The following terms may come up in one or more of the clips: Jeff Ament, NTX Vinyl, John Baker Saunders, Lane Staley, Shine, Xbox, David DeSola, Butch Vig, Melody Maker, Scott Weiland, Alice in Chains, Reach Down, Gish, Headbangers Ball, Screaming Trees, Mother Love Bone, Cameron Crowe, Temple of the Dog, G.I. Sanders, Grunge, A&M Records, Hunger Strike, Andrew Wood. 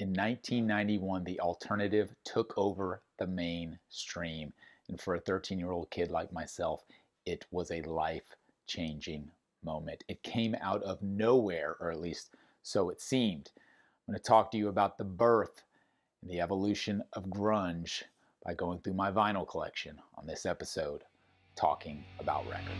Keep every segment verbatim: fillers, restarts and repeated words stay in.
In nineteen ninety-one, the alternative took over the mainstream. And for a thirteen-year-old kid like myself, it was a life-changing moment. It came out of nowhere, or at least so it seemed. I'm going to talk to you about the birth and the evolution of grunge by going through my vinyl collection on this episode, Talking About Records.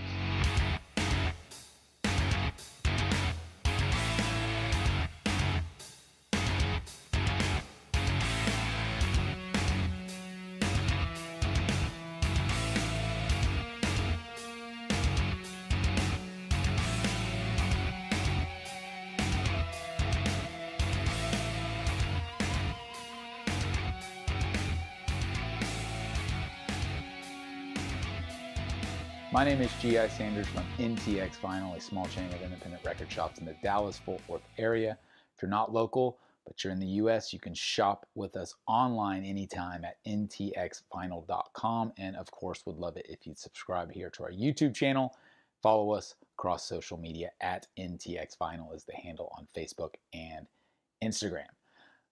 My name is G I. Sanders from N T X Vinyl, a small chain of independent record shops in the Dallas-Fort Worth area. If you're not local, but you're in the U S, you can shop with us online anytime at N T X vinyl dot com. And of course, would love it if you'd subscribe here to our YouTube channel. Follow us across social media at N T X Vinyl is the handle on Facebook and Instagram.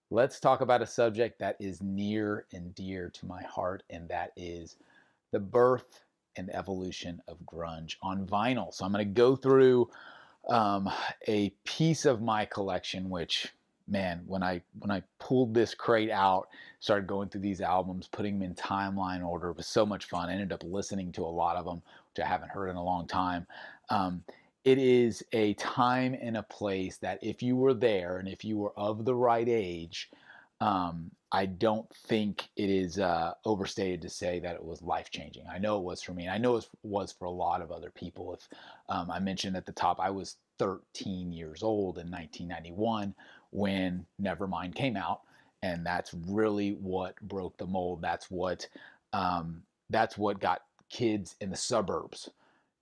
Let's talk about a subject that is near and dear to my heart, and that is the birth and evolution of grunge on vinyl. So I'm going to go through um, a piece of my collection, which, man, when I when I pulled this crate out, started going through these albums, putting them in timeline order, it was so much fun. I ended up listening to a lot of them, which I haven't heard in a long time. Um, it is a time and a place that if you were there and if you were of the right age, um, I don't think it is uh, overstated to say that it was life-changing. I know it was for me, and I know it was for a lot of other people. If um, I mentioned at the top, I was thirteen years old in nineteen ninety-one when Nevermind came out, and that's really what broke the mold. That's what um, that's what got kids in the suburbs,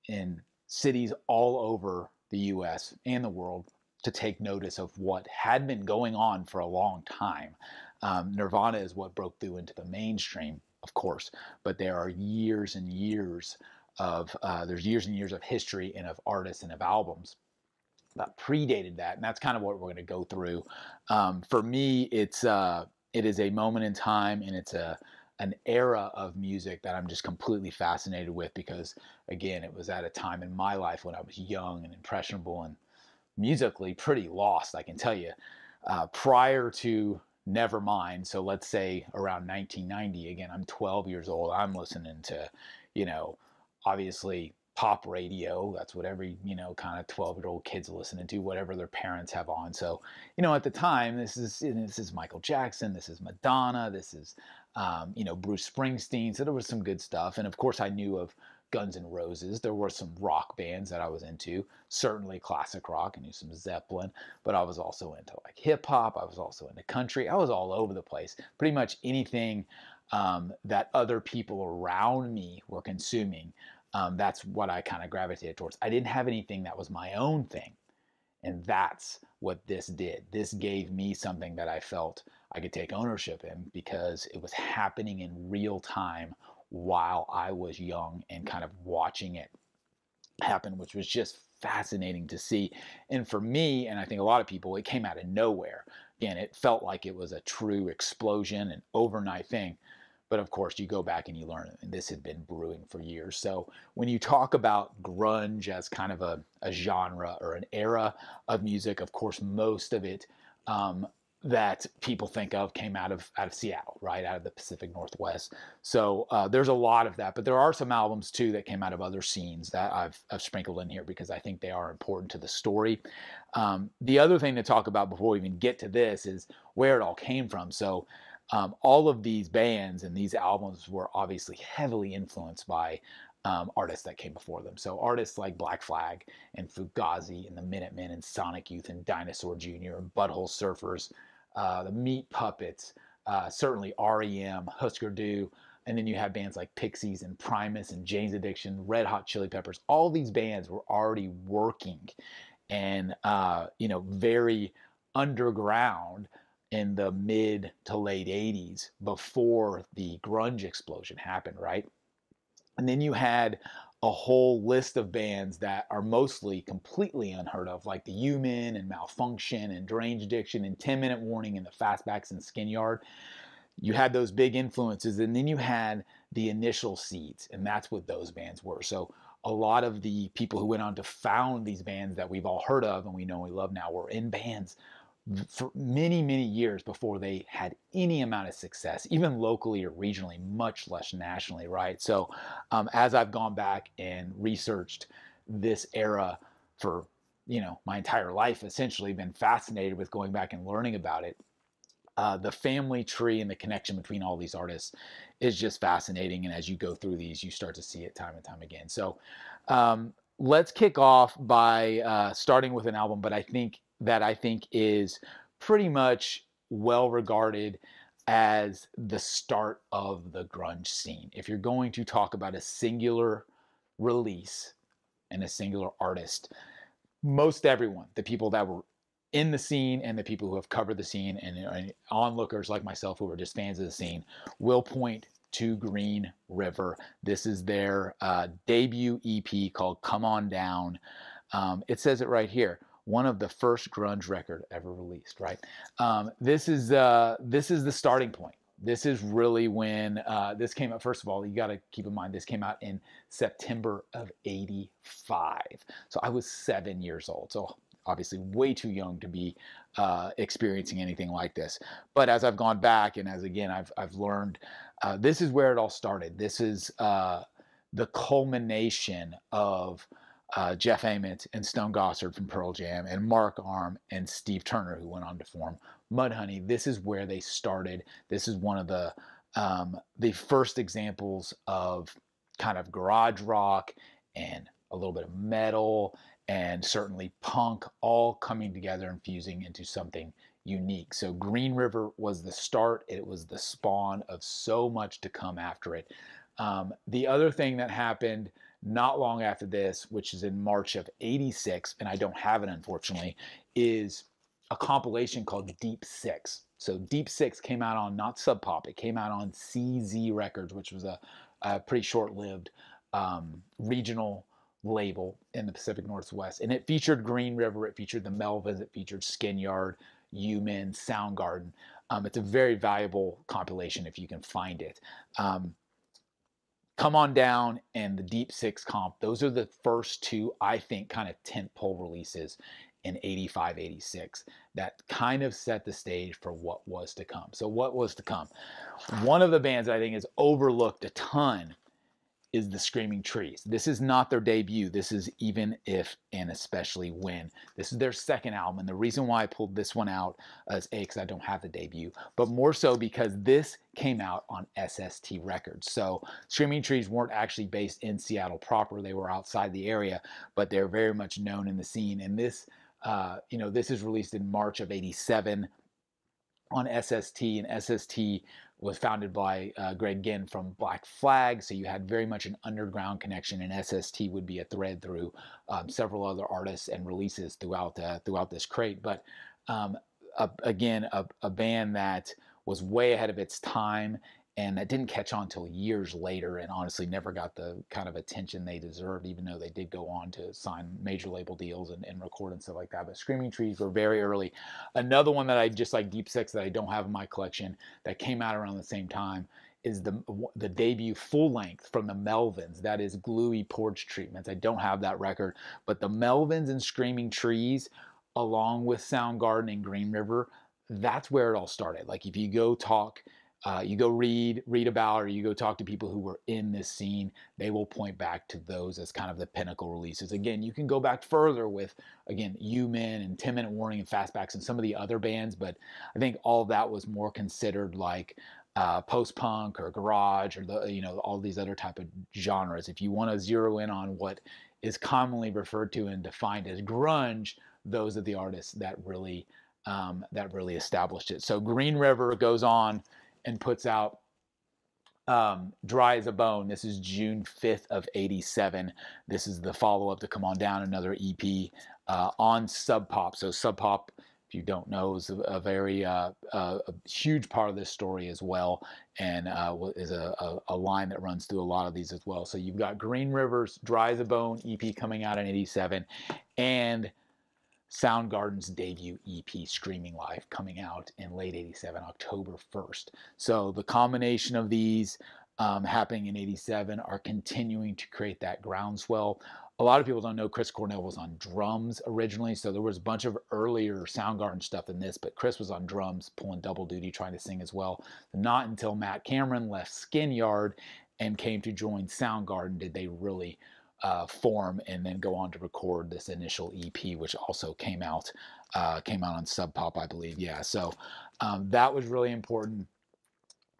in cities all over the U S and the world, to take notice of what had been going on for a long time. Um, Nirvana is what broke through into the mainstream, of course, but there are years and years of, uh, there's years and years of history and of artists and of albums that predated that, and that's kind of what we're going to go through. Um, for me, it's, uh, it is a moment in time, and it's a, an era of music that I'm just completely fascinated with because, again, it was at a time in my life when I was young and impressionable and musically pretty lost, I can tell you. Uh, prior to Nevermind, so let's say around nineteen ninety, again, I'm twelve years old, I'm listening to, you know, obviously pop radio. That's what every, you know, kind of twelve-year-old kid's listening to, whatever their parents have on. So, you know, at the time, this is this is Michael Jackson, this is Madonna, this is, um, you know, Bruce Springsteen, so there was some good stuff. And, of course, I knew of Guns N' Roses. There were some rock bands that I was into, certainly classic rock. I knew some Zeppelin, but I was also into like hip hop. I was also into country. I was all over the place. Pretty much anything um, that other people around me were consuming, um, that's what I kind of gravitated towards. I didn't have anything that was my own thing, and that's what this did. This gave me something that I felt I could take ownership in because it was happening in real time while I was young and kind of watching it happen, which was just fascinating to see. And for me, and I think a lot of people, it came out of nowhere. Again, it felt like it was a true explosion, an overnight thing. But of course, you go back and you learn, and this had been brewing for years. So when you talk about grunge as kind of a, a genre or an era of music, of course, most of it um, that people think of came out of out of Seattle, right, out of the Pacific Northwest. So uh, there's a lot of that, but there are some albums too that came out of other scenes that I've, I've sprinkled in here because I think they are important to the story. Um, the other thing to talk about before we even get to this is where it all came from. So um, all of these bands and these albums were obviously heavily influenced by Um, artists that came before them. So artists like Black Flag and Fugazi and the Minutemen and Sonic Youth and Dinosaur Junior and Butthole Surfers, uh, the Meat Puppets, uh, certainly R E M, Husker Du, and then you have bands like Pixies and Primus and Jane's Addiction, Red Hot Chili Peppers. All these bands were already working and, uh, you know, very underground in the mid to late eighties before the grunge explosion happened, right? And then you had a whole list of bands that are mostly completely unheard of, like The Human and Malfunkshun and Strange Addiction and ten minute warning and the Fastbacks and Skin Yard. You had those big influences, and then you had the initial seeds, and that's what those bands were. So a lot of the people who went on to found these bands that we've all heard of and we know and we love now were in bands for many, many years before they had any amount of success, even locally or regionally, much less nationally, right? So um, as I've gone back and researched this era for, you know, my entire life, essentially been fascinated with going back and learning about it. Uh, the family tree and the connection between all these artists is just fascinating. And as you go through these, you start to see it time and time again. So um, let's kick off by uh, starting with an album, but I think that I think is pretty much well regarded as the start of the grunge scene. If you're going to talk about a singular release and a singular artist, most everyone, the people that were in the scene and the people who have covered the scene and, and onlookers like myself who are just fans of the scene will point to Green River. This is their uh, debut E P called Come On Down. Um, it says it right here, one of the first grunge record ever released, right? Um, this is uh, this is the starting point. This is really when uh, this came out. First of all, you got to keep in mind this came out in September of eighty-five. So I was seven years old. So obviously way too young to be uh, experiencing anything like this. But as I've gone back and as, again, I've, I've learned, uh, this is where it all started. This is uh, the culmination of uh, Jeff Ament and Stone Gossard from Pearl Jam and Mark Arm and Steve Turner, who went on to form Mudhoney. This is where they started. This is one of the, um, the first examples of kind of garage rock and a little bit of metal and certainly punk all coming together and fusing into something unique. So Green River was the start. It was the spawn of so much to come after it. Um, the other thing that happened not long after this, which is in March of eighty-six, and I don't have it unfortunately, is a compilation called Deep Six. So Deep Six came out on not Sub Pop. It came out on C Z Records, which was a, a pretty short-lived um, regional label in the Pacific Northwest, and it featured Green River, it featured the Melvins, it featured Skin Yard, Human, Soundgarden. Um, it's a very valuable compilation if you can find it. Um, Come On Down and the Deep Six comp, those are the first two, I think, kind of tentpole releases in eighty-five, eighty-six that kind of set the stage for what was to come. So what was to come? One of the bands I think is overlooked a ton is the Screaming Trees. This is not their debut. This is Even If and Especially When. This is their second album. And the reason why I pulled this one out is A, because I don't have the debut, but more so because this came out on S S T Records. So Screaming Trees weren't actually based in Seattle proper. They were outside the area, but they're very much known in the scene. And this, uh, you know, this is released in March of eighty-seven on S S T, and S S T was founded by uh, Greg Ginn from Black Flag, so you had very much an underground connection, and S S T would be a thread through um, several other artists and releases throughout uh, throughout this crate. But um, a, again, a, a band that was way ahead of its time and that didn't catch on until years later, and honestly never got the kind of attention they deserved, even though they did go on to sign major label deals and, and record and stuff like that. But Screaming Trees were very early. Another one that I just like, Deep Six, that I don't have in my collection that came out around the same time is the, the debut full length from the Melvins. That is Gluey Porch Treatments. I don't have that record, but the Melvins and Screaming Trees, along with Soundgarden and Green River, that's where it all started. Like if you go talk, Uh, you go read, read about, or you go talk to people who were in this scene, they will point back to those as kind of the pinnacle releases. Again, you can go back further with, again, Human and ten minute warning and Fastbacks and some of the other bands, but I think all that was more considered like uh, post-punk or garage or, the, you know, all these other type of genres. If you want to zero in on what is commonly referred to and defined as grunge, those are the artists that really, um, that really established it. So Green River goes on and puts out um, Dry as a Bone. This is June fifth of eighty-seven. This is the follow-up to Come On Down, another E P uh, on Sub Pop. So Sub Pop if you don't know, is a, a very uh, uh, a huge part of this story as well, and uh, is a, a, a line that runs through a lot of these as well. So you've got Green River's Dry as a Bone E P coming out in eighty-seven, and Soundgarden's debut E P, Screaming Live, coming out in late eighty-seven, October first. So the combination of these um, happening in eighty-seven are continuing to create that groundswell. A lot of people don't know Chris Cornell was on drums originally, so there was a bunch of earlier Soundgarden stuff in this, but Chris was on drums, pulling double duty, trying to sing as well. Not until Matt Cameron left Skin Yard and came to join Soundgarden did they really uh, form and then go on to record this initial E P, which also came out uh, came out on Sub Pop, I believe. Yeah, so um, that was really important.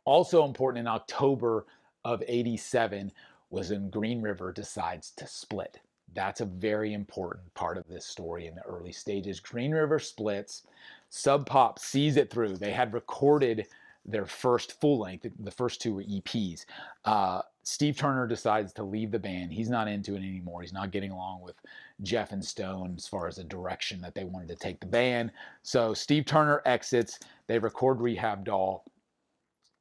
Also important in October of eighty-seven was when Green River decides to split. That's a very important part of this story in the early stages. Green River splits. Sub Pop sees it through. They had recorded their first full length. The first two were E Ps. Uh, Steve Turner decides to leave the band. He's not into it anymore. He's not getting along with Jeff and Stone as far as the direction that they wanted to take the band. So Steve Turner exits. They record Rehab Doll.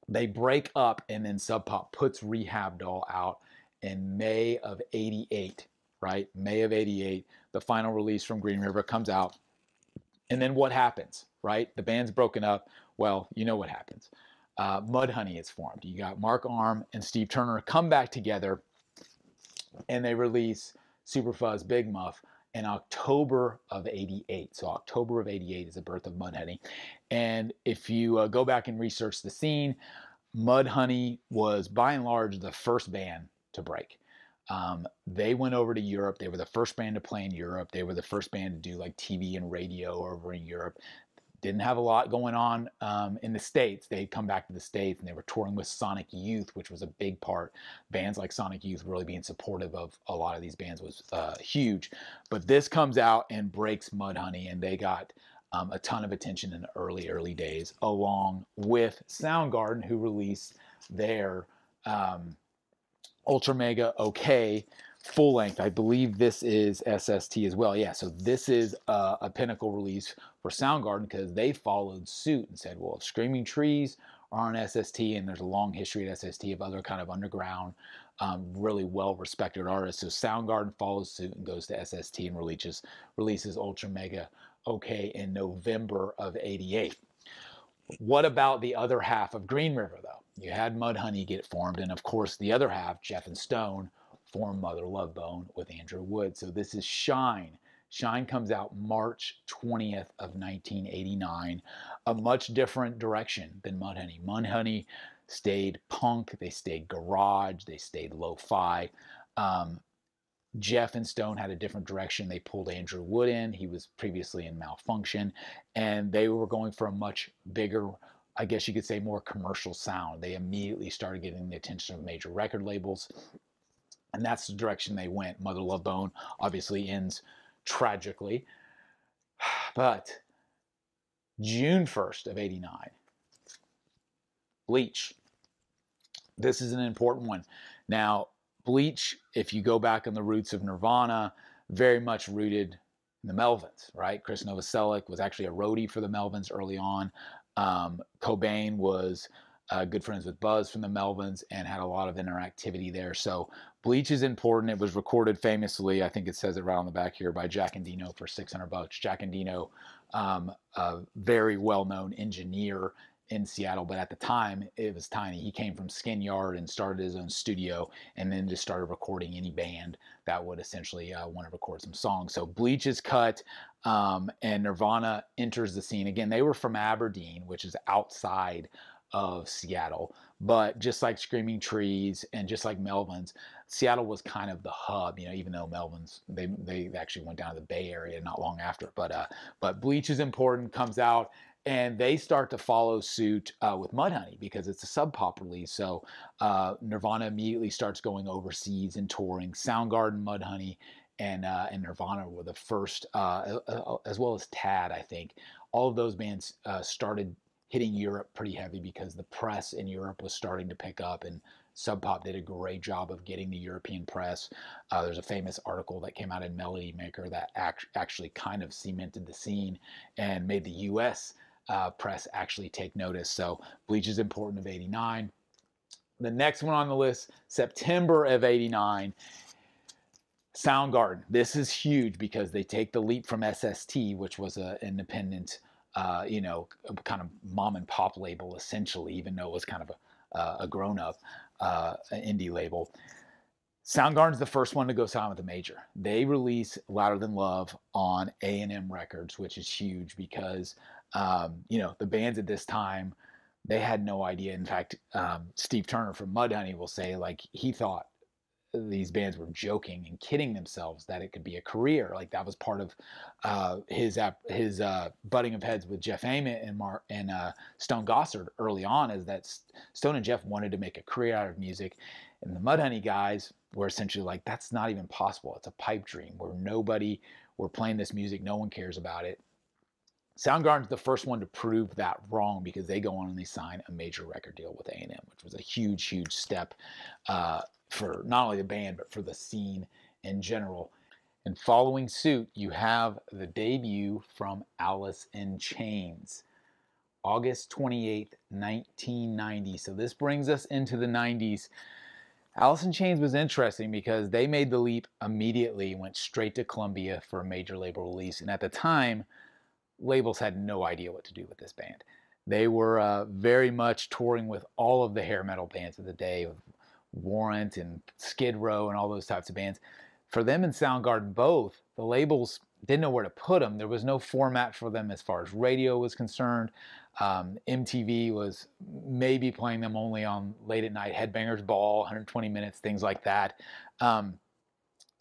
They break up, and then Sub Pop puts Rehab Doll out in May of eighty-eight. Right, May of eighty-eight, the final release from Green River comes out. And then what happens, right? The band's broken up. Well, you know what happens. Uh, Mudhoney is formed. You got Mark Arm and Steve Turner come back together, and they release Super Fuzz Big Muff in October of eighty-eight. So October of eighty-eight is the birth of Mudhoney. And if you uh, go back and research the scene, Mudhoney was by and large the first band to break. Um, they went over to Europe. They were the first band to play in Europe. They were the first band to do like T V and radio over in Europe. Didn't have a lot going on um, in the States. They had come back to the States, and they were touring with Sonic Youth, which was a big part. Bands like Sonic Youth really being supportive of a lot of these bands was uh, huge. But this comes out and breaks Mudhoney, and they got um, a ton of attention in the early, early days, along with Soundgarden, who released their um, Ultra Mega OK full length. I believe this is S S T as well. Yeah, so this is a, a pinnacle release for Soundgarden, because they followed suit and said, well, if Screaming Trees are on S S T, and there's a long history at S S T of other kind of underground, um, really well-respected artists, so Soundgarden follows suit and goes to S S T and releases, releases Ultra Mega OK in November of eighty-eight. What about the other half of Green River, though? You had Mudhoney get formed, and of course the other half, Jeff and Stone, form Mother Love Bone with Andrew Wood. So this is Shine. Shine comes out March twentieth of nineteen eighty-nine, a much different direction than Mudhoney. Mudhoney stayed punk, they stayed garage, they stayed lo-fi. Um, Jeff and Stone had a different direction. They pulled Andrew Wood in. He was previously in Malfunkshun, and they were going for a much bigger, I guess you could say, more commercial sound. They immediately started getting the attention of major record labels, and that's the direction they went. Mother Love Bone obviously ends tragically, but June first of eighty-nine, Bleach. This is an important one. Now, Bleach, if you go back on the roots of Nirvana, very much rooted in the Melvins, right? Chris Novoselic was actually a roadie for the Melvins early on. Um, Cobain was uh, good friends with Buzz from the Melvins and had a lot of interactivity there. So Bleach is important. It was recorded famously, I think it says it right on the back here, by Jack and Dino for six hundred bucks. Jack and Dino, um, a very well-known engineer in Seattle, but at the time it was tiny. He came from Skin Yard and started his own studio, and then just started recording any band that would essentially uh, want to record some songs. So Bleach is cut, um, and Nirvana enters the scene. Again, they were from Aberdeen, which is outside of Seattle, but just like Screaming Trees and just like Melvins, Seattle was kind of the hub, you know, even though Melvins, they, they actually went down to the Bay Area not long after. But, uh, but Bleach is important, comes out, and they start to follow suit uh, with Mudhoney, because it's a Sub Pop release. So uh, Nirvana immediately starts going overseas and touring. Soundgarden, Mudhoney, and, uh, and Nirvana were the first, uh, as well as Tad, I think. All of those bands uh, started hitting Europe pretty heavy because the press in Europe was starting to pick up, and Sub Pop did a great job of getting the European press. Uh, there's a famous article that came out in Melody Maker that act- actually kind of cemented the scene and made the U S uh, press actually take notice. So Bleach is important of eighty-nine. The next one on the list, September of eighty-nine, Soundgarden. This is huge because they take the leap from S S T, which was an independent, uh, you know, kind of mom and pop label essentially, even though it was kind of a Uh, a grown-up uh, indie label. Soundgarden's the first one to go sign with a major. They release Louder Than Love on A and M Records, which is huge because, um, you know, the bands at this time, they had no idea. In fact, um, Steve Turner from Mudhoney will say, like, he thought these bands were joking and kidding themselves that it could be a career. Like, that was part of uh, his ap- his uh, butting of heads with Jeff Ament and Mark and uh, Stone Gossard early on, is that Stone and Jeff wanted to make a career out of music, and the Mudhoney guys were essentially like, that's not even possible. It's a pipe dream. We're nobody. We're playing this music. No one cares about it. Soundgarden's the first one to prove that wrong because they go on and they sign a major record deal with A and M, which was a huge, huge step uh, for not only the band, but for the scene in general. And following suit, you have the debut from Alice in Chains, August twenty-eighth, nineteen ninety. So this brings us into the nineties. Alice in Chains was interesting because they made the leap immediately, went straight to Columbia for a major label release. And at the time, labels had no idea what to do with this band. They were uh, very much touring with all of the hair metal bands of the day, with Warrant and Skid Row and all those types of bands. For them and Soundgarden both, the labels didn't know where to put them. There was no format for them as far as radio was concerned. Um, M T V was maybe playing them only on late at night, Headbangers Ball, one hundred twenty minutes, things like that. Um,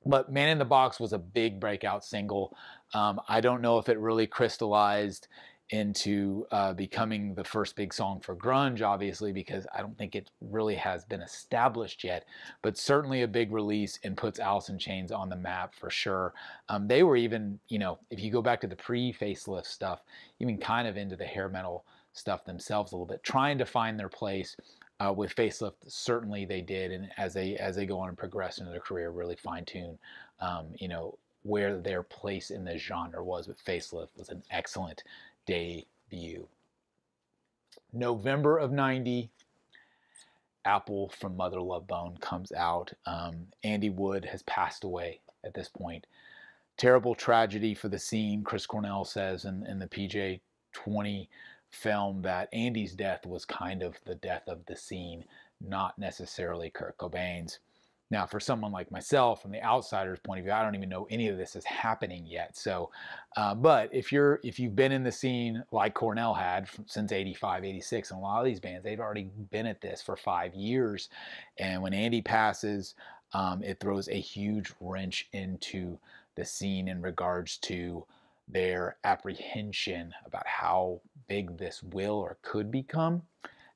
But Man in the Box was a big breakout single. Um, I don't know if it really crystallized into uh, becoming the first big song for grunge, obviously, because I don't think it really has been established yet, but certainly a big release and puts Alice in Chains on the map for sure. Um, they were even, you know, if you go back to the pre-Facelift stuff, even kind of into the hair metal stuff themselves a little bit, trying to find their place. Uh, with Facelift, certainly they did, and as they as they go on and progress into their career, really fine-tune, um, you know, where their place in the genre was. With Facelift was an excellent debut. November of ninety, Apple from Mother Love Bone comes out. Um, Andy Wood has passed away at this point. Terrible tragedy for the scene. Chris Cornell says in, in the P J twenty film that Andy's death was kind of the death of the scene, not necessarily Kurt Cobain's. Now, for someone like myself, from the outsider's point of view, I don't even know any of this is happening yet. So, uh, but if you're if you've been in the scene like Cornell had from, since eighty-five, eighty-six, and a lot of these bands, they've already been at this for five years. And when Andy passes, um, it throws a huge wrench into the scene in regards to their apprehension about how big this will or could become.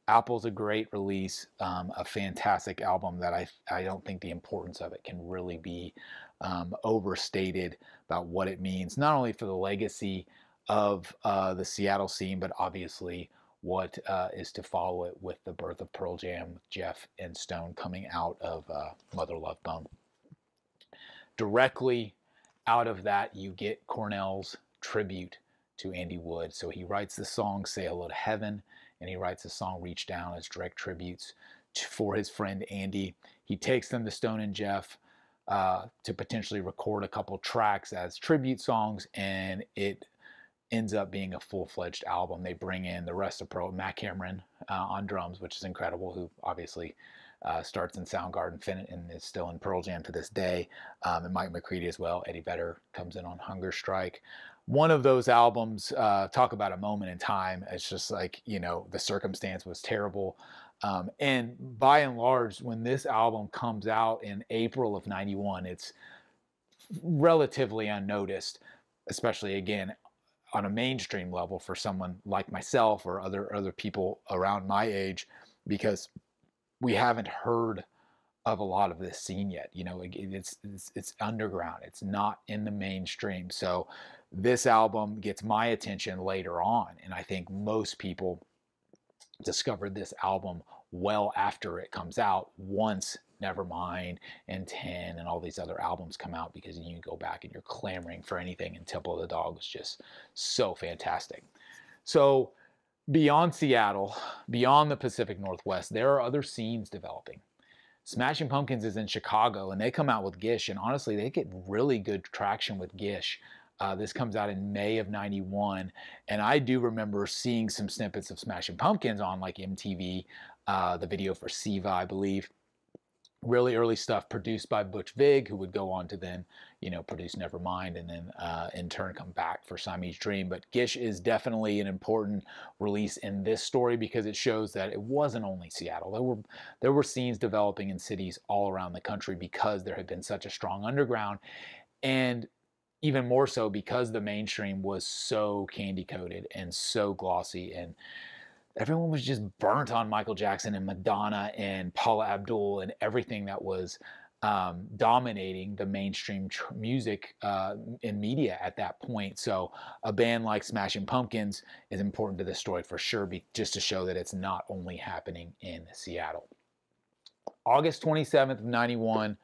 Apple's a great release, um, a fantastic album that I I don't think the importance of it can really be um, overstated about what it means, not only for the legacy of uh, the Seattle scene, but obviously what uh, is to follow it with the birth of Pearl Jam, Jeff and Stone coming out of uh, Mother Love Bone. Directly out of that, you get Cornell's tribute to Andy Wood. So he writes the song Say Hello to Heaven, and he writes the song Reach Down as direct tributes to, for his friend Andy. He takes them to Stone and Jeff uh, to potentially record a couple tracks as tribute songs, and it ends up being a full-fledged album. They bring in the rest of Pearl, Matt Cameron uh, on drums, which is incredible, who obviously Uh, starts in Soundgarden and is still in Pearl Jam to this day, um, and Mike McCready as well. Eddie Vedder comes in on Hunger Strike. One of those albums, uh, talk about a moment in time. It's just like, you know, the circumstance was terrible. Um, and by and large, when this album comes out in April of ninety-one, it's relatively unnoticed, especially again on a mainstream level for someone like myself or other other people around my age, because we haven't heard of a lot of this scene yet. You know, it, it's, it's it's underground. It's not in the mainstream. So this album gets my attention later on, and I think most people discovered this album well after it comes out, once Nevermind and ten and all these other albums come out, because you can go back and you're clamoring for anything, and Temple of the Dog was just so fantastic. So beyond Seattle, beyond the Pacific Northwest, there are other scenes developing. Smashing Pumpkins is in Chicago, and they come out with Gish, and honestly, they get really good traction with Gish. Uh, this comes out in May of ninety-one, and I do remember seeing some snippets of Smashing Pumpkins on like M T V, uh, the video for Siva, I believe. Really early stuff produced by Butch Vig, who would go on to then, you know, produce Nevermind and then uh, in turn come back for Siamese Dream. But Gish is definitely an important release in this story, because it shows that it wasn't only Seattle. There were, there were scenes developing in cities all around the country, because there had been such a strong underground, and even more so because the mainstream was so candy-coated and so glossy, and everyone was just burnt on Michael Jackson and Madonna and Paula Abdul and everything that was um, dominating the mainstream tr music uh, and media at that point. So a band like Smashing Pumpkins is important to this story for sure, be just to show that it's not only happening in Seattle. August twenty-seventh of ninety-one,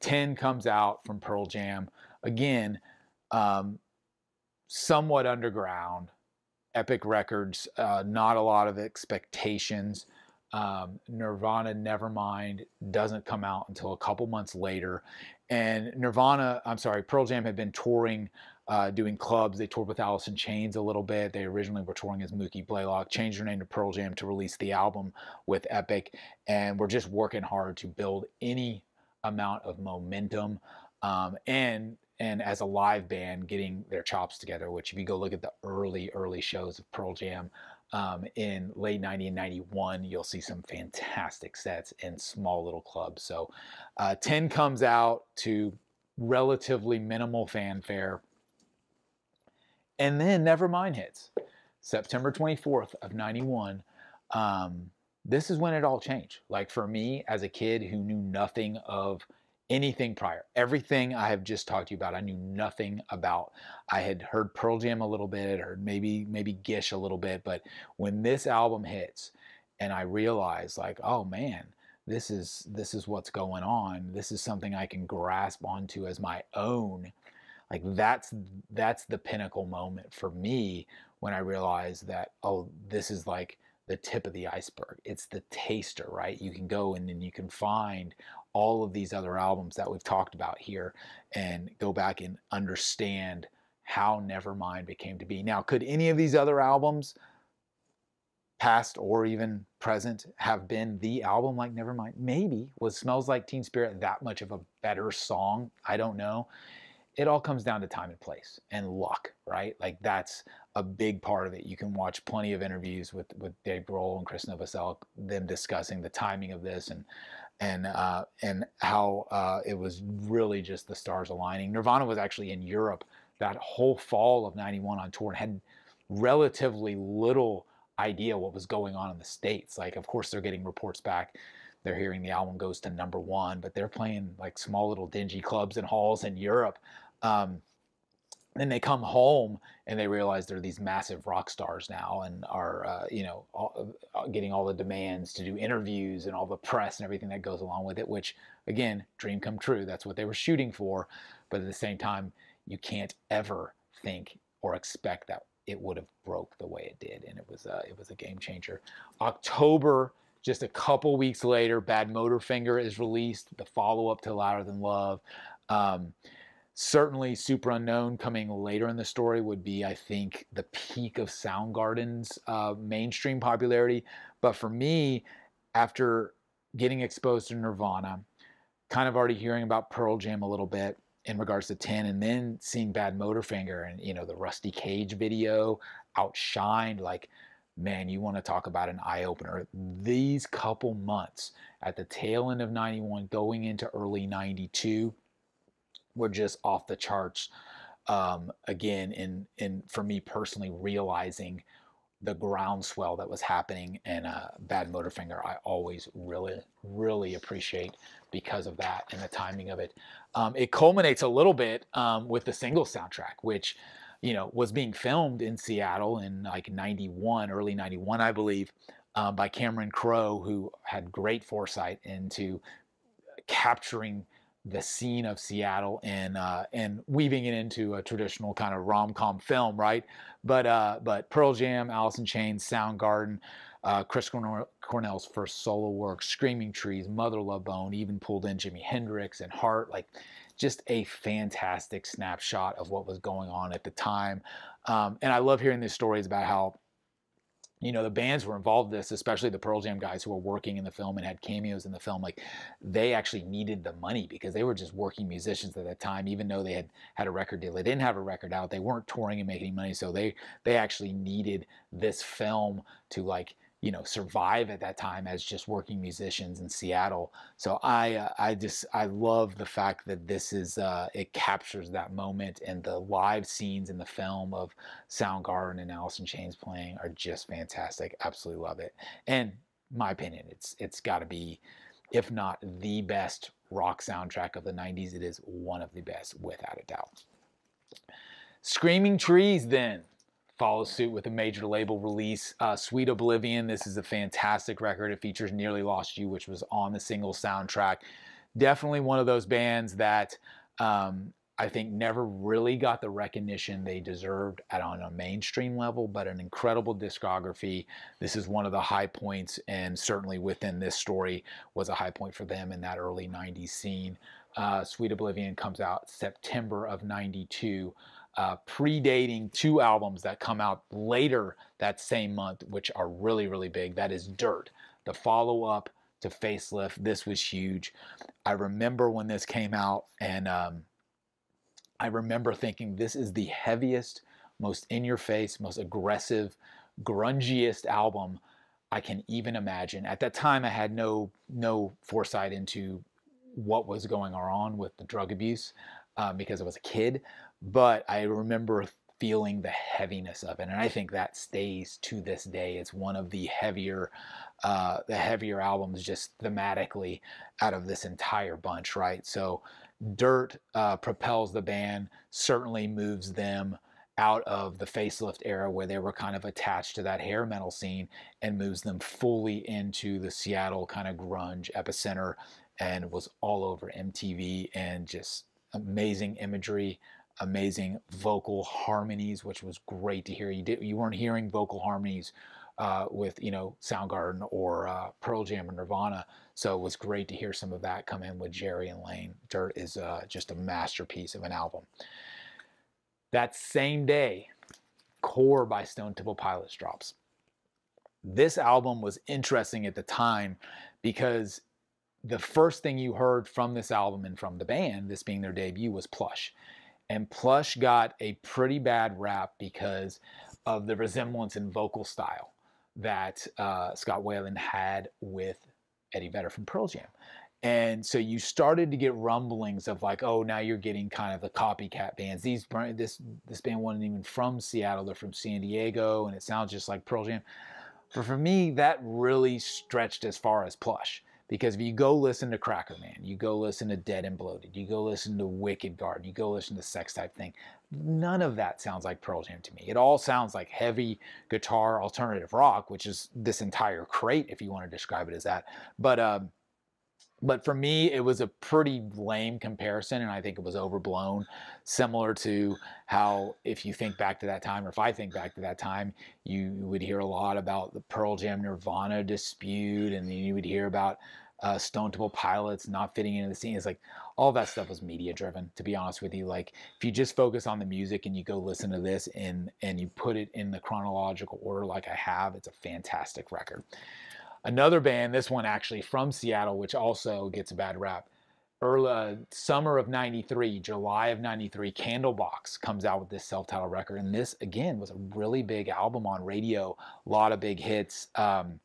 ten comes out from Pearl Jam. Again, um, somewhat underground. Epic Records, uh, not a lot of expectations. Um, Nirvana Nevermind doesn't come out until a couple months later. And Nirvana, I'm sorry, Pearl Jam had been touring, uh, doing clubs. They toured with Alice in Chains a little bit. They originally were touring as Mookie Blaylock, changed their name to Pearl Jam to release the album with Epic, and were just working hard to build any amount of momentum. Um, and And as a live band, getting their chops together, which if you go look at the early, early shows of Pearl Jam um, in late ninety and ninety-one, you'll see some fantastic sets in small little clubs. So uh, ten comes out to relatively minimal fanfare. And then Nevermind hits. September twenty-fourth of ninety-one. Um, this is when it all changed. Like for me, as a kid who knew nothing of anything prior, everything I have just talked to you about, I knew nothing about. I had heard Pearl Jam a little bit, or maybe maybe Gish a little bit, but when this album hits, and I realized, like, oh man, this is this is what's going on. This is something I can grasp onto as my own. Like that's that's the pinnacle moment for me, when I realized that, oh, this is like the tip of the iceberg. It's the taster, right? You can go and then you can find all of these other albums that we've talked about here and go back and understand how Nevermind became to be. Now, could any of these other albums, past or even present, have been the album like Nevermind? Maybe. Was Smells Like Teen Spirit that much of a better song? I don't know. It all comes down to time and place and luck, right? Like that's a big part of it. You can watch plenty of interviews with, with Dave Grohl and Chris Novoselic, them discussing the timing of this and and uh, and how uh, it was really just the stars aligning. Nirvana was actually in Europe that whole fall of ninety-one on tour and had relatively little idea what was going on in the States. Like, of course, they're getting reports back. They're hearing the album goes to number one, but they're playing like small little dingy clubs and halls in Europe. Um, then they come home and they realize they're these massive rock stars now and are, uh, you know, all, uh, getting all the demands to do interviews and all the press and everything that goes along with it, which, again, dream come true. That's what they were shooting for. But at the same time, you can't ever think or expect that it would have broke the way it did. And it was, uh, it was a game changer. October, just a couple weeks later, Bad Motorfinger is released, the follow-up to Louder Than Love. Um, certainly, Super Unknown coming later in the story would be, I think, the peak of Soundgarden's uh, mainstream popularity. But for me, after getting exposed to Nirvana, kind of already hearing about Pearl Jam a little bit in regards to ten, and then seeing Bad Motorfinger and, you know, the Rusty Cage video, Outshined, like, man, you want to talk about an eye-opener. These couple months at the tail end of ninety-one going into early ninety-two were just off the charts. Um, again, in, in, for me personally, realizing the groundswell that was happening, and uh, Bad Motorfinger I always really, really appreciate because of that and the timing of it. Um, it culminates a little bit um, with the single soundtrack, which, you know, was being filmed in Seattle in like ninety-one, early ninety-one, I believe. uh, by Cameron Crowe, who had great foresight into capturing the scene of Seattle and uh, and weaving it into a traditional kind of rom-com film, right? But uh, but Pearl Jam, Alice in Chains, Soundgarden, uh, Chris Cornell, Cornell's first solo work, Screaming Trees, Mother Love Bone, even pulled in Jimi Hendrix and Heart, like just a fantastic snapshot of what was going on at the time. Um, and I love hearing these stories about how, you know, the bands were involved in this, especially the Pearl Jam guys who were working in the film and had cameos in the film. Like, they actually needed the money because they were just working musicians at that time, even though they had had a record deal. They didn't have a record out. They weren't touring and making money. So they, they actually needed this film to, like, you know, survive at that time as just working musicians in Seattle. So I, uh, I just, I love the fact that this is, uh, it captures that moment, and the live scenes in the film of Soundgarden and Alice in Chains playing are just fantastic. Absolutely love it. And my opinion, it's, it's gotta be, if not the best rock soundtrack of the nineties, it is one of the best without a doubt. Screaming Trees then follows suit with a major label release, uh, Sweet Oblivion. This is a fantastic record. It features Nearly Lost You, which was on the single soundtrack. Definitely one of those bands that um, I think never really got the recognition they deserved at on a mainstream level, but an incredible discography. This is one of the high points, and certainly within this story was a high point for them in that early nineties scene. Uh, Sweet Oblivion comes out September of ninety-two. Uh, predating two albums that come out later that same month, which are really, really big. That is Dirt, the follow-up to Facelift. This was huge. I remember when this came out, and um, I remember thinking, this is the heaviest, most in-your-face, most aggressive, grungiest album I can even imagine. At that time, I had no, no foresight into what was going on with the drug abuse uh, because I was a kid. But I remember feeling the heaviness of it, and I think that stays to this day. It's one of the heavier, uh, the heavier albums just thematically out of this entire bunch, right? So Dirt uh, propels the band, certainly moves them out of the Facelift era where they were kind of attached to that hair metal scene, and moves them fully into the Seattle kind of grunge epicenter, and was all over M T V, and just amazing imagery, amazing vocal harmonies, which was great to hear. You did, you weren't hearing vocal harmonies uh, with, you know, Soundgarden or uh, Pearl Jam or Nirvana. So it was great to hear some of that come in with Jerry and Lane. Dirt is uh, just a masterpiece of an album. That same day, Core by Stone Temple Pilots drops. This album was interesting at the time because the first thing you heard from this album and from the band, this being their debut, was Plush. And Plush got a pretty bad rap because of the resemblance in vocal style that uh, Scott Weiland had with Eddie Vedder from Pearl Jam. And so you started to get rumblings of like, oh, now you're getting kind of the copycat bands. These, this, this band wasn't even from Seattle. They're from San Diego, and it sounds just like Pearl Jam. But for me, that really stretched as far as Plush. Because if you go listen to Cracker Man, you go listen to Dead and Bloated, you go listen to Wicked Garden, you go listen to Sex Type Thing, none of that sounds like Pearl Jam to me. It all sounds like heavy guitar alternative rock, which is this entire crate, if you want to describe it as that. But, um, but for me, it was a pretty lame comparison, and I think it was overblown, similar to how if you think back to that time, or if I think back to that time, you would hear a lot about the Pearl Jam Nirvana dispute, and then you would hear about uh, Stone Temple Pilots not fitting into the scene. It's like, all that stuff was media-driven, to be honest with you. Like, if you just focus on the music and you go listen to this and, and you put it in the chronological order like I have, it's a fantastic record. Another band, this one actually from Seattle, which also gets a bad rap. Early, uh, summer of ninety-three, July of ninety-three, Candlebox comes out with this self-titled record. And this, again, was a really big album on radio. A lot of big hits. Um,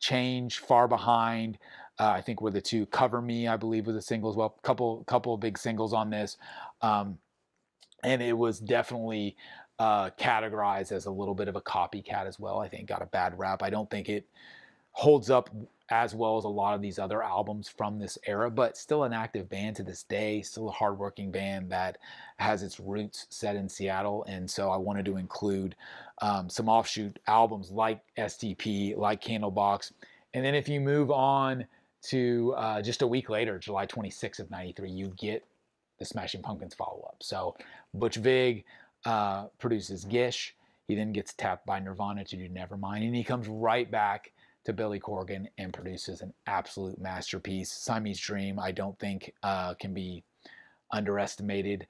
Change, Far Behind, uh, I think were the two. Cover Me, I believe, was a single as well. Couple, couple of big singles on this. Um, and it was definitely uh, categorized as a little bit of a copycat as well. I think got a bad rap. I don't think it holds up as well as a lot of these other albums from this era, but still an active band to this day, still a hardworking band that has its roots set in Seattle. And so I wanted to include um, some offshoot albums like S T P, like Candlebox. And then if you move on to uh, just a week later, July twenty-sixth of ninety-three, you get the Smashing Pumpkins follow-up. So Butch Vig uh, produces Gish. He then gets tapped by Nirvana to do Nevermind, and he comes right back to Billy Corgan and produces an absolute masterpiece. Siamese Dream, I don't think uh, can be underestimated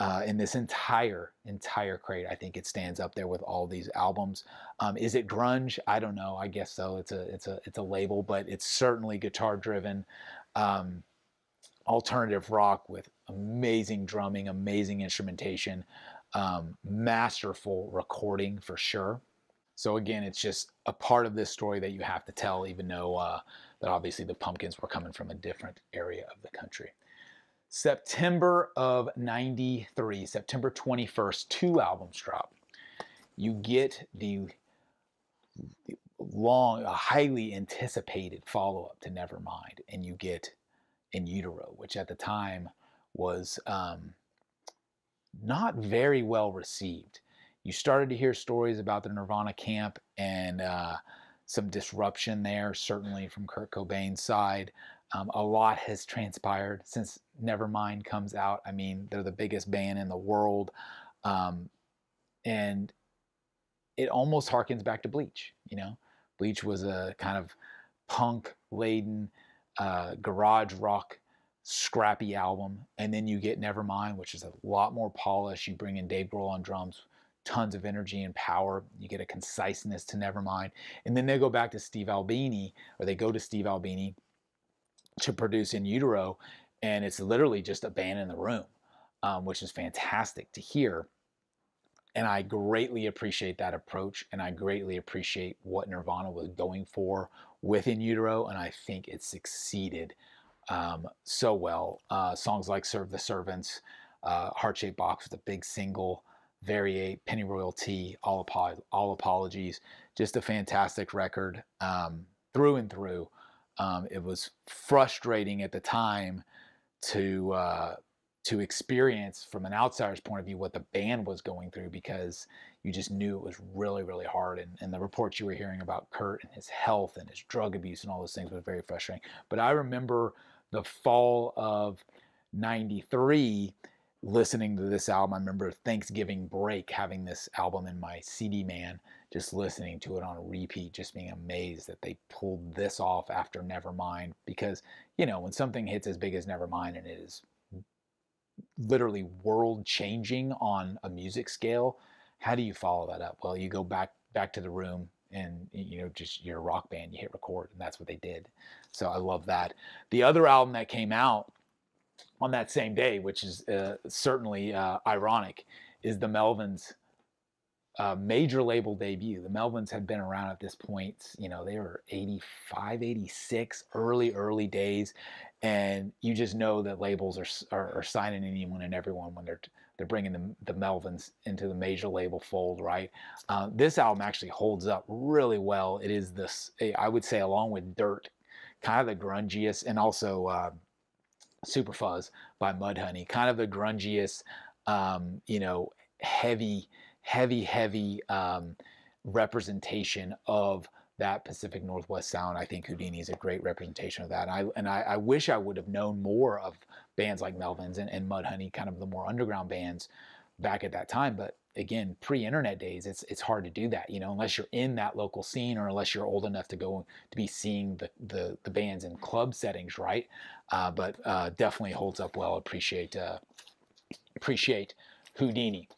uh, in this entire, entire crate. I think it stands up there with all these albums. Um, is it grunge? I don't know. I guess so. It's a, it's a, it's a label, but it's certainly guitar driven, um, alternative rock with amazing drumming, amazing instrumentation, um, masterful recording for sure. So again, it's just a part of this story that you have to tell, even though uh, that obviously the Pumpkins were coming from a different area of the country. September of ninety-three, September twenty-first, two albums drop. You get the, the long, highly anticipated follow-up to Nevermind, and you get In Utero, which at the time was um, not very well received. You started to hear stories about the Nirvana camp and uh, some disruption there, certainly from Kurt Cobain's side. Um, a lot has transpired since Nevermind comes out. I mean, they're the biggest band in the world. Um, and it almost harkens back to Bleach, you know? Bleach was a kind of punk-laden, uh, garage rock scrappy album. And then you get Nevermind, which is a lot more polished. You bring in Dave Grohl on drums, tons of energy and power. You get a conciseness to Nevermind. And then they go back to Steve Albini, or they go to Steve Albini to produce In Utero, and it's literally just a band in the room, um, which is fantastic to hear. And I greatly appreciate that approach, and I greatly appreciate what Nirvana was going for with In Utero, and I think it succeeded um, so well. Uh, songs like Serve the Servants, uh, Heart-Shaped Box was a big single, Variate, Pennyroyal Tea, all, apo all Apologies. Just a fantastic record um, through and through. Um, it was frustrating at the time to uh, to experience from an outsider's point of view what the band was going through, because you just knew it was really, really hard. And, and the reports you were hearing about Kurt and his health and his drug abuse and all those things was very frustrating. But I remember the fall of ninety-three listening to this album. I remember Thanksgiving break having this album in my C D man, just listening to it on a repeat, just being amazed that they pulled this off after Nevermind. Because, you know, when something hits as big as Nevermind and it is literally world changing on a music scale, how do you follow that up? Well, you go back back to the room and, you know, just your rock band, you hit record, and that's what they did. So I love that. The other album that came out on that same day, which is uh, certainly uh, ironic, is the Melvins' uh, major label debut. The Melvins had been around at this point, you know, they were eighty-five, eighty-six, early, early days. And you just know that labels are, are, are signing anyone and everyone when they're, they're bringing the, the Melvins into the major label fold, right? Uh, this album actually holds up really well. It is this, I would say, along with Dirt, kind of the grungiest, and also uh, Super Fuzz by Mudhoney, kind of the grungiest, um, you know, heavy, heavy, heavy um, representation of that Pacific Northwest sound. I think Houdini is a great representation of that. And I, and I, I wish I would have known more of bands like Melvins and, and Mudhoney, kind of the more underground bands back at that time. But again, pre-internet days, it's it's hard to do that, you know, unless you're in that local scene or unless you're old enough to go to be seeing the the, the bands in club settings, right? Uh, but uh, definitely holds up well. Appreciate uh, appreciate Houdini.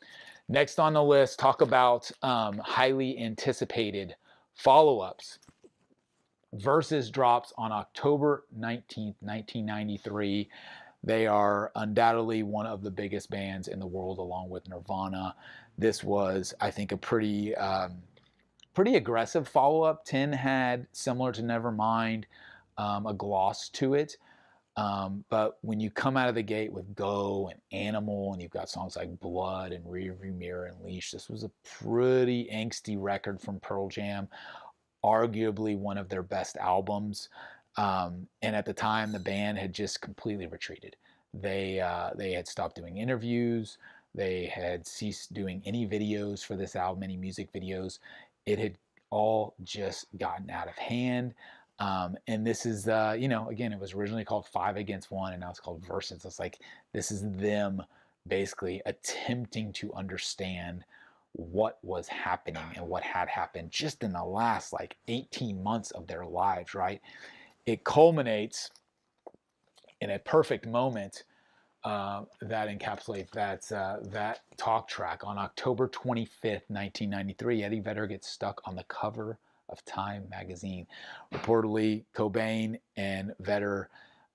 Next on the list, talk about um, highly anticipated follow-ups. Versus drops on October nineteenth, nineteen ninety-three. They are undoubtedly one of the biggest bands in the world, along with Nirvana. This was, I think, a pretty um, pretty aggressive follow-up. Ten had, similar to Nevermind, um, a gloss to it. Um, but when you come out of the gate with Go and Animal, and you've got songs like Blood and Rearview Mirror and Leash, this was a pretty angsty record from Pearl Jam. arguably one of their best albums. Um, and at the time, the band had just completely retreated. They, uh, they had stopped doing interviews. They had ceased doing any videos for this album, any music videos. It had all just gotten out of hand. Um, and this is, uh, you know, again, it was originally called Five Against One, and now it's called Versus. It's like, this is them basically attempting to understand what was happening and what had happened just in the last like eighteen months of their lives, right? It culminates in a perfect moment uh, that encapsulates that, uh, that talk track. On October twenty-fifth, nineteen ninety-three, Eddie Vedder gets stuck on the cover of Time magazine. Reportedly, Cobain and Vedder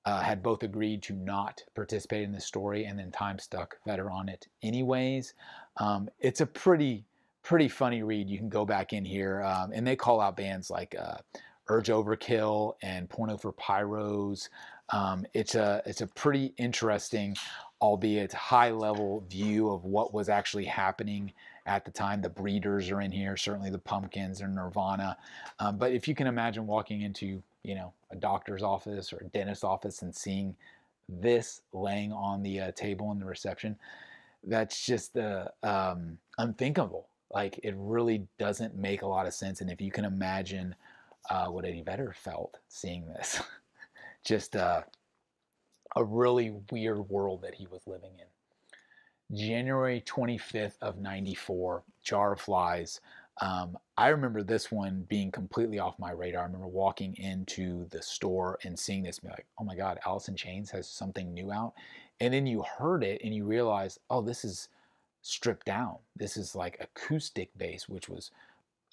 uh, had both agreed to not participate in the story, and then Time stuck Vedder on it anyways. Um, it's a pretty, pretty funny read. You can go back in here, um, and they call out bands like uh, Urge Overkill and Porno for Pyros. Um, it's a, it's a pretty interesting, albeit high-level view of what was actually happening at the time. The Breeders are in here, certainly the Pumpkins and Nirvana. Um, but if you can imagine walking into, you know, a doctor's office or a dentist's office and seeing this laying on the uh, table in the reception, that's just uh, um, unthinkable. Like, it really doesn't make a lot of sense. And if you can imagine uh, what Eddie Vedder felt seeing this, just uh, a really weird world that he was living in. January twenty-fifth of ninety-four, Jar of Flies. Um, I remember this one being completely off my radar. I remember walking into the store and seeing this and being like, oh my God, Alice in Chains has something new out. And then you heard it and you realize, oh, this is stripped down. This is like acoustic bass, which was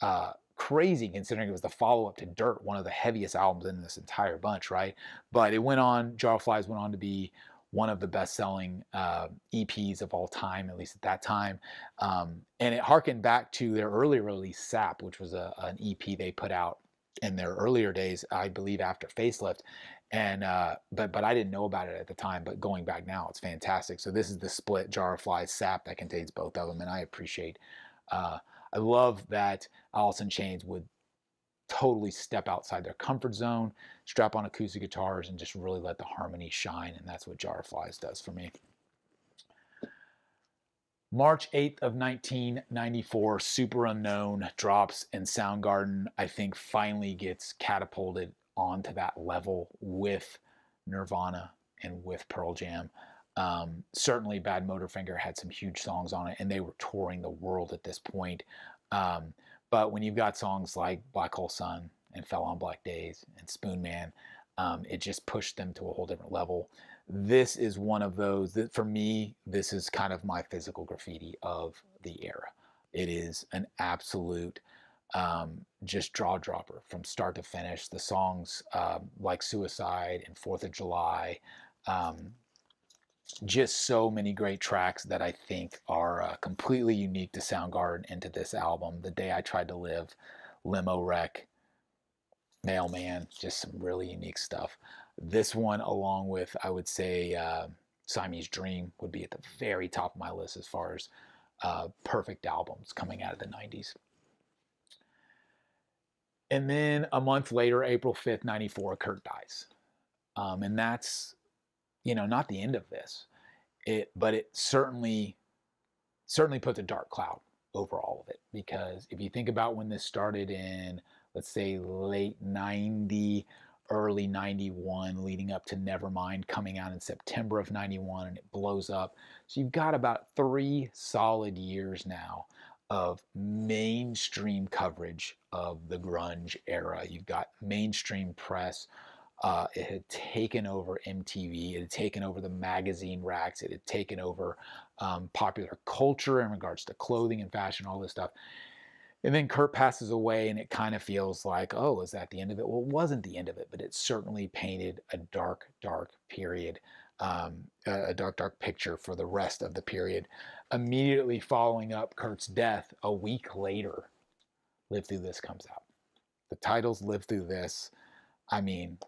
uh, crazy considering it was the follow-up to Dirt, one of the heaviest albums in this entire bunch, right? But it went on, Jar of Flies went on to be one of the best-selling uh, E Ps of all time, at least at that time. Um, and it harkened back to their earlier release, Sap, which was a, an E P they put out in their earlier days, I believe after Facelift. And, uh, but, but I didn't know about it at the time, but going back now, it's fantastic. So this is the split, Jar of Flies, Sap, that contains both of them. And I appreciate, uh, I love that Alice in Chains would totally step outside their comfort zone, strap on acoustic guitars, and just really let the harmony shine. And that's what Jar of Flies does for me. March eighth of nineteen ninety-four, Super Unknown drops, and Soundgarden, I think, finally gets catapulted onto that level with Nirvana and with Pearl Jam. Um, certainly Bad Motorfinger had some huge songs on it, and they were touring the world at this point. Um, But when you've got songs like Black Hole Sun and Fell on Black Days and Spoon Man, um, it just pushed them to a whole different level. This is one of those that, for me, this is kind of my physical graffiti of the era. It is an absolute um, just jaw dropper from start to finish. The songs um, like Suicide and fourth of July, um, just so many great tracks that I think are uh, completely unique to Soundgarden and to this album. The Day I Tried to Live, Limo Wreck, Mailman, just some really unique stuff. This one, along with, I would say, uh, Siamese Dream would be at the very top of my list as far as uh, perfect albums coming out of the nineties. And then a month later, April fifth, ninety-four, Kurt dies. Um, and that's, you know, not the end of this, it, but it certainly, certainly puts a dark cloud over all of it. Because if you think about when this started in, let's say, late ninety, early ninety-one, leading up to Nevermind coming out in September of ninety-one, and it blows up. So you've got about three solid years now of mainstream coverage of the grunge era. You've got mainstream press. Uh, it had taken over M T V, it had taken over the magazine racks, it had taken over um, popular culture in regards to clothing and fashion, all this stuff. And then Kurt passes away, and it kind of feels like, oh, is that the end of it? Well, it wasn't the end of it, but it certainly painted a dark, dark period, um, a dark, dark picture for the rest of the period. Immediately following up Kurt's death, a week later, Live Through This comes out. The titles Live Through This, I mean,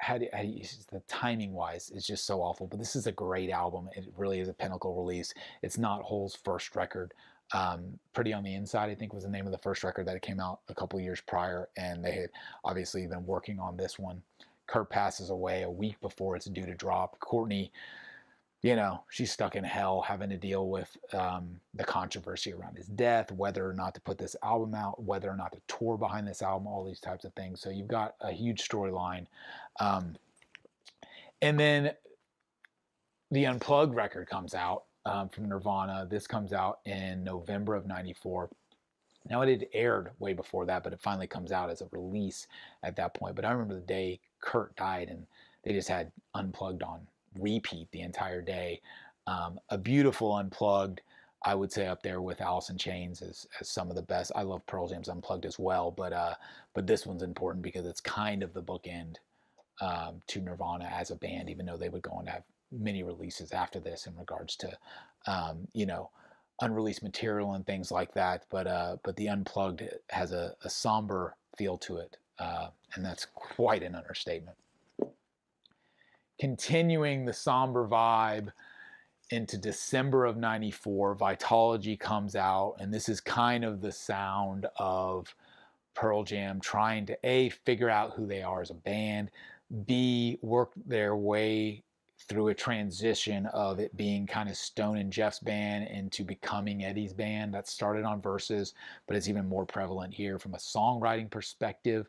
How do, how do you, the timing wise is just so awful, but this is a great album. It really is a pinnacle release. It's not Hole's first record. Um, Pretty on the Inside, I think, was the name of the first record that came out a couple years prior, and they had obviously been working on this one. Kurt passes away a week before it's due to drop. Courtney, you know, she's stuck in hell having to deal with um, the controversy around his death, whether or not to put this album out, whether or not to tour behind this album, all these types of things. So you've got a huge storyline. Um, and then the Unplugged record comes out um, from Nirvana. This comes out in November of ninety-four. Now, it had aired way before that, but it finally comes out as a release at that point. But I remember the day Kurt died, and they just had Unplugged on repeat the entire day. Um, a beautiful Unplugged, I would say, up there with Alice in Chains as, as some of the best. I love Pearl Jam's Unplugged as well, but uh, but this one's important because it's kind of the bookend um, to Nirvana as a band, even though they would go on to have many releases after this in regards to, um, you know, unreleased material and things like that. But uh, but the Unplugged has a, a somber feel to it, uh, and that's quite an understatement. Continuing the somber vibe into December of ninety-four, Vitalogy comes out, and this is kind of the sound of Pearl Jam trying to A, figure out who they are as a band, B, work their way through a transition of it being kind of Stone and Jeff's band into becoming Eddie's band. That started on Versus, but it's even more prevalent here from a songwriting perspective.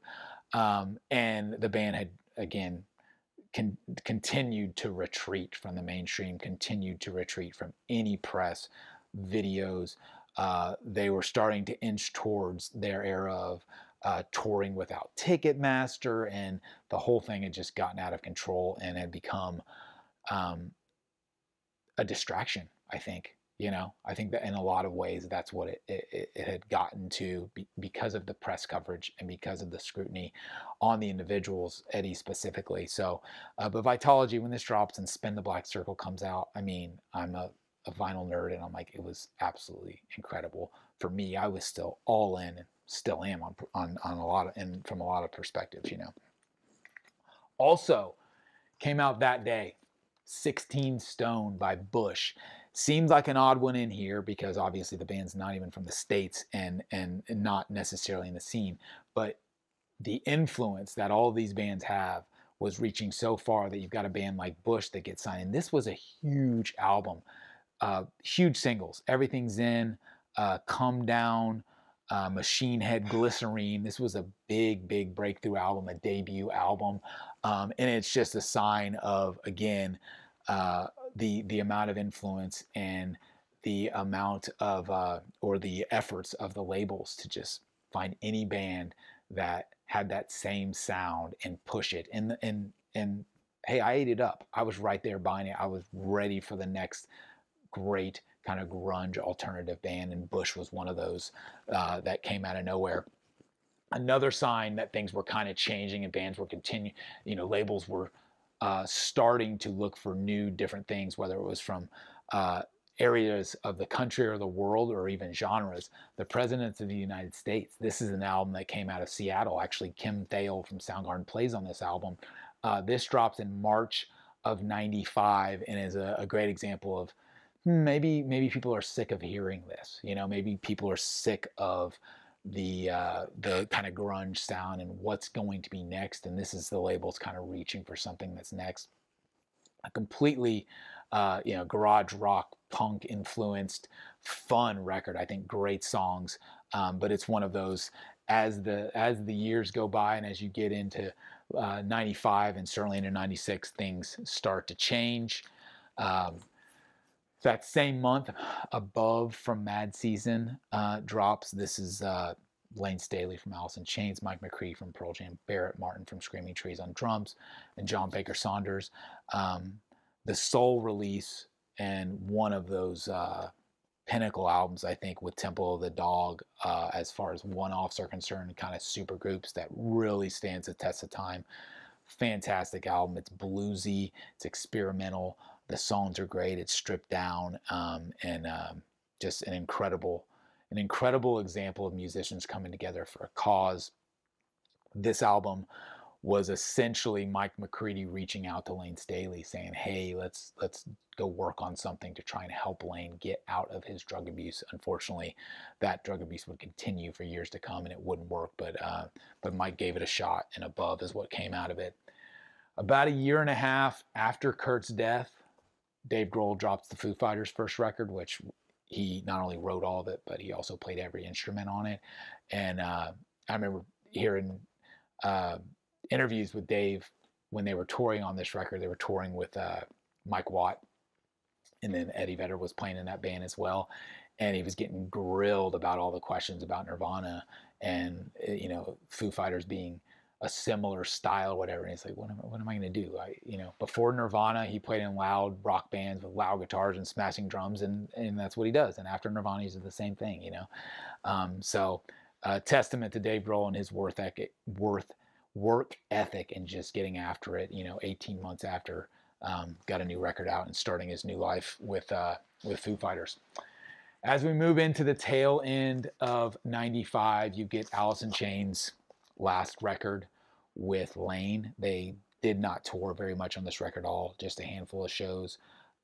Um, and the band had, again, Con- continued to retreat from the mainstream, continued to retreat from any press, videos. Uh, they were starting to inch towards their era of uh, touring without Ticketmaster, and the whole thing had just gotten out of control and had become um, a distraction, I think. You know, I think that in a lot of ways, that's what it, it, it had gotten to be, because of the press coverage and because of the scrutiny on the individuals, Eddie specifically. So, uh, but Vitalogy, when this drops and Spin the Black Circle comes out, I mean, I'm a, a vinyl nerd, and I'm like, it was absolutely incredible. For me, I was still all in, and still am on, on, on a lot of, and from a lot of perspectives, you know. Also came out that day, sixteen Stone by Bush. Seems like an odd one in here because obviously the band's not even from the States and, and not necessarily in the scene. But the influence that all these bands have was reaching so far that you've got a band like Bush that gets signed. And this was a huge album, uh, huge singles. Everything's In, uh, Come Down, uh, Machine Head, Glycerine. This was a big, big breakthrough album, a debut album. Um, and it's just a sign of, again, uh, the the amount of influence and the amount of uh, or the efforts of the labels to just find any band that had that same sound and push it. And and and hey, I ate it up. I was right there buying it. I was ready for the next great kind of grunge alternative band, and Bush was one of those uh, that came out of nowhere. Another sign that things were kind of changing and bands were continuing, you know, labels were Uh, starting to look for new different things, whether it was from uh, areas of the country or the world or even genres. The Presidents of the United States, this is an album that came out of Seattle. Actually, Kim Thayil from Soundgarden plays on this album. Uh, this drops in March of ninety-five and is a, a great example of maybe maybe people are sick of hearing this. You know, maybe people are sick of the uh the kind of grunge sound and what's going to be next, and this is the label's kind of reaching for something that's next. A completely uh you know garage rock punk influenced fun record, I think, great songs, um but it's one of those, as the as the years go by and as you get into uh ninety-five and certainly into ninety-six, things start to change. um That same month, Above from Mad Season uh, drops. This is uh, Lane Staley from Alice in Chains, Mike McCree from Pearl Jam, Barrett Martin from Screaming Trees on drums, and John Baker Saunders. Um, the Soul release, and one of those uh, pinnacle albums, I think, with Temple of the Dog, uh, as far as one-offs are concerned, kind of super groups that really stands the test of time. Fantastic album. It's bluesy. It's experimental. The songs are great. It's stripped down, um, and um, just an incredible, an incredible example of musicians coming together for a cause. This album was essentially Mike McCready reaching out to Lane Staley saying, hey, let's let's go work on something to try and help Lane get out of his drug abuse. Unfortunately, that drug abuse would continue for years to come and it wouldn't work, but, uh, but Mike gave it a shot, and Above is what came out of it. About a year and a half after Kurt's death, Dave Grohl drops the Foo Fighters' first record, which he not only wrote all of it, but he also played every instrument on it. And uh, I remember hearing... Uh, interviews with Dave when they were touring on this record. They were touring with uh, Mike Watt, and then Eddie Vedder was playing in that band as well, and he was getting grilled about all the questions about Nirvana and, you know, Foo Fighters being a similar style or whatever. And he's like, what am, what am I going to do? I, you know, before Nirvana, he played in loud rock bands with loud guitars and smashing drums, and, and that's what he does. And after Nirvana, he's the same thing, you know. Um, so a testament to Dave Grohl and his worth ethic, worth work ethic and just getting after it, you know, eighteen months after um, got a new record out and starting his new life with, uh, with Foo Fighters. As we move into the tail end of ninety-five, you get Alice in Chains' last record with Lane. They did not tour very much on this record at all, just a handful of shows.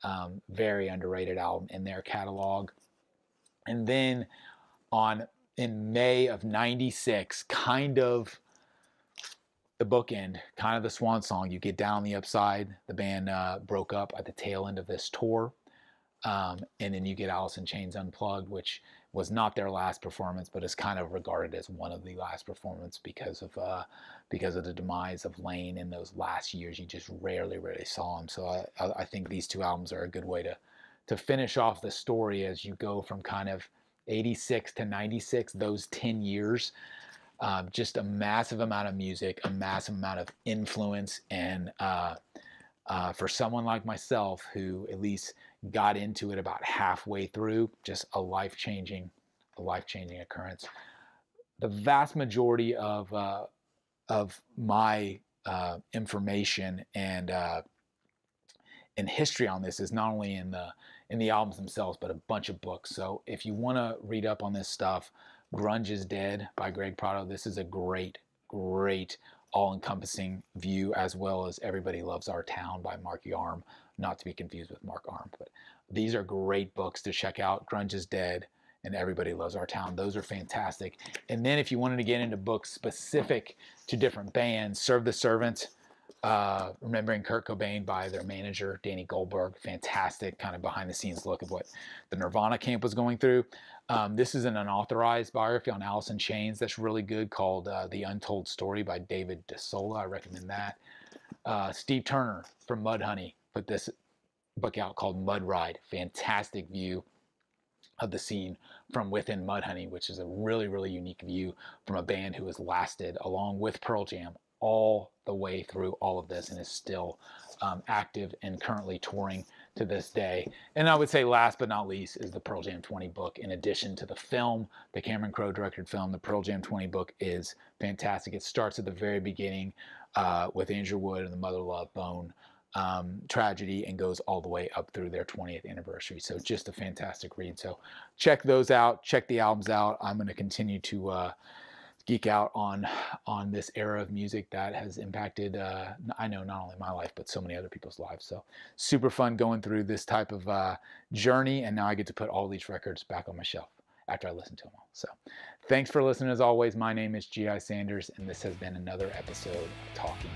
Um, very underrated album in their catalog. And then on in May of ninety-six, kind of the bookend, kind of the swan song, you get Down on the Upside. The band uh, broke up at the tail end of this tour. Um, and then you get Alice in Chains Unplugged, which was not their last performance, but is kind of regarded as one of the last performance because of uh, because of the demise of Lane in those last years. You just rarely, rarely saw him. So I, I think these two albums are a good way to, to finish off the story as you go from kind of eighty-six to ninety-six, those ten years. Uh, just a massive amount of music, a massive amount of influence, and uh, uh, for someone like myself who at least got into it about halfway through, just a life-changing, a life-changing occurrence. The vast majority of uh, of my uh, information and uh, and history on this is not only in the in the albums themselves, but a bunch of books. So if you want to read up on this stuff, Grunge is Dead by Greg Prado. This is a great, great all-encompassing view, as well as Everybody Loves Our Town by Mark Arm, not to be confused with Mark Arm. But these are great books to check out. Grunge is Dead and Everybody Loves Our Town. Those are fantastic. And then if you wanted to get into books specific to different bands, Serve the Servant, uh, Remembering Kurt Cobain by their manager, Danny Goldberg. Fantastic kind of behind-the-scenes look of what the Nirvana camp was going through. Um, this is an unauthorized biography on Alice in Chains that's really good, called uh, The Untold Story by David DeSola. I recommend that. Uh, Steve Turner from Mudhoney put this book out called Mud Ride. Fantastic view of the scene from within Mudhoney, which is a really, really unique view from a band who has lasted, along with Pearl Jam, all the way through all of this and is still um, active and currently touring to this day. And I would say last but not least is the Pearl Jam twenty book. In addition to the film, the Cameron Crowe directed film, the Pearl Jam twenty book is fantastic. It starts at the very beginning uh, with Andrew Wood and the Mother Love Bone um, tragedy and goes all the way up through their twentieth anniversary. So just a fantastic read. So check those out, check the albums out. I'm gonna continue to uh, geek out on on this era of music that has impacted uh I know not only my life but so many other people's lives. So super fun going through this type of uh journey, and now I get to put all these records back on my shelf after I listen to them all. So thanks for listening. As always, my name is G I Sanders, and this has been another episode of Talking